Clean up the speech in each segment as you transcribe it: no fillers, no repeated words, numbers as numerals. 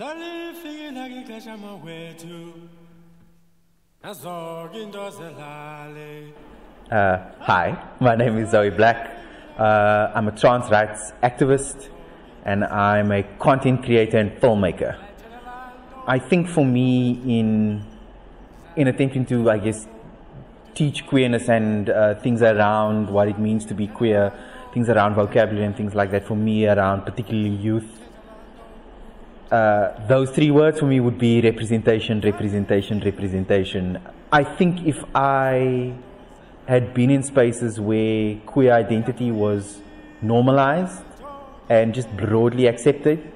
Salifika ngikasha mawethu Hi, my name is Zoey Black. I'm a trans rights activist and I'm a content creator and filmmaker. I think for me in attempting to, I guess, teach queerness and things around what it means to be queer, things around vocabulary and things like that, for me around particularly youth, those three words for me would be representation, representation, representation. I think if I had been in spaces where queer identity was normalized and just broadly accepted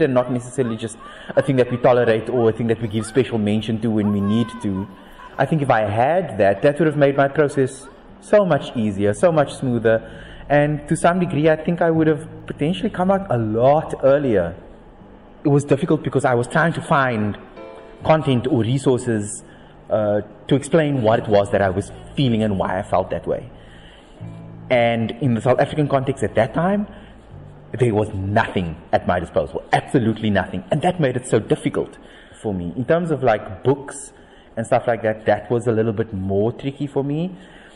and not necessarily just a thing that we tolerate or a thing that we give special mention to when we need to, I think if I had that would have made my process so much easier, so much smoother. And to some degree, I think I would have potentially come out a lot earlier. It was difficult because I was trying to find content or resources to explain what it was that I was feeling and why I felt that way. And in the South African context at that time, there was nothing at my disposal, absolutely nothing. And that made it so difficult for me. In terms of like books and stuff like that, that was a little bit more tricky for me.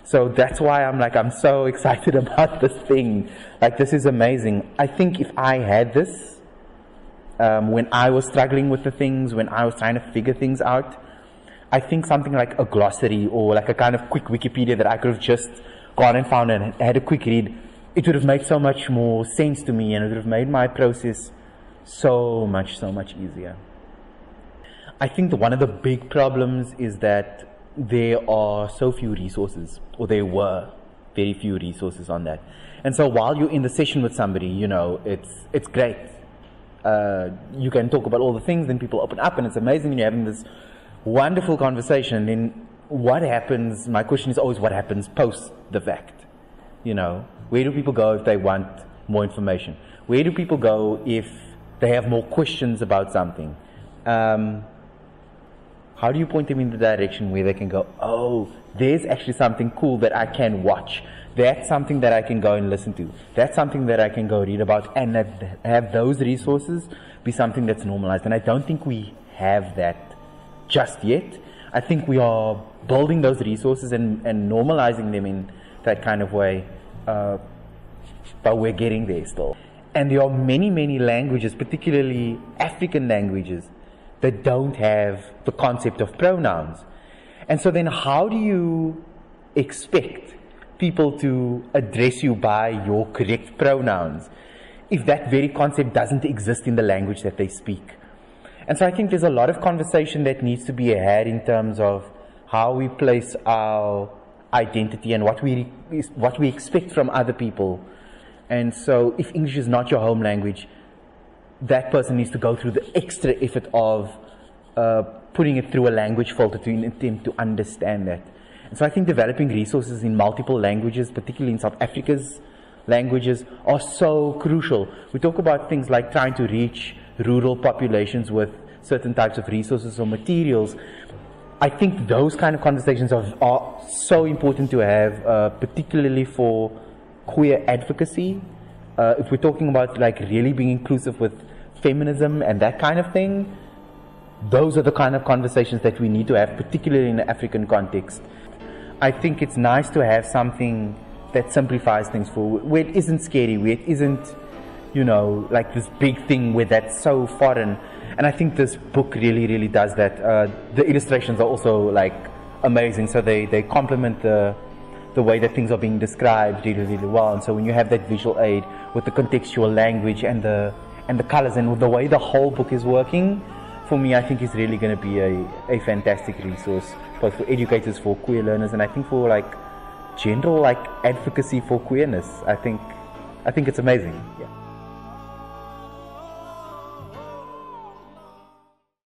So that's why I'm so excited about this thing. Like, this is amazing. I think if I had this, when I was struggling with the things, when I was trying to figure things out, I think something like a glossary or like a kind of quick Wikipedia that I could have just gone and found and had a quick read, it would have made so much more sense to me and it would have made my process so much easier. I think that one of the big problems is that there are so few resources, or there were very few resources on that. And so while you're in the session with somebody, you know, it's great. You can talk about all the things, then people open up and it's amazing and you're having this wonderful conversation. Then what happens? My question is always, what happens post the fact? You know, where do people go if they want more information? Where do people go if they have more questions about something? How do you point them in the direction where they can go, oh, there's actually something cool that I can watch. That's something that I can go and listen to. That's something that I can go read about, and have those resources be something that's normalized. And I don't think we have that just yet. I think we are building those resources and normalizing them in that kind of way, but we're getting there still. And there are many, many languages, particularly African languages, that don't have the concept of pronouns. And so then how do you expect people to address you by your correct pronouns if that very concept doesn't exist in the language that they speak? And so I think there's a lot of conversation that needs to be had in terms of how we place our identity and what we expect from other people. And so if English is not your home language, that person needs to go through the extra effort of putting it through a language filter to an attempt to understand that. And so I think developing resources in multiple languages, particularly in South Africa's languages, are so crucial. We talk about things like trying to reach rural populations with certain types of resources or materials. I think those kind of conversations are so important to have, particularly for queer advocacy. If we're talking about like really being inclusive with feminism and that kind of thing, those are the kind of conversations that we need to have, particularly in the African context. I think it's nice to have something that simplifies things for, where it isn't scary, where it isn't, you know, like this big thing where that's so foreign. And I think this book really, really does that. The illustrations are also like amazing, so they complement the way that things are being described really, really well. And so when you have that visual aid with the contextual language and the colors and the way the whole book is working, for me, I think it's really going to be a fantastic resource, both for educators, for queer learners, and I think for like general like advocacy for queerness. I think it's amazing. Yeah.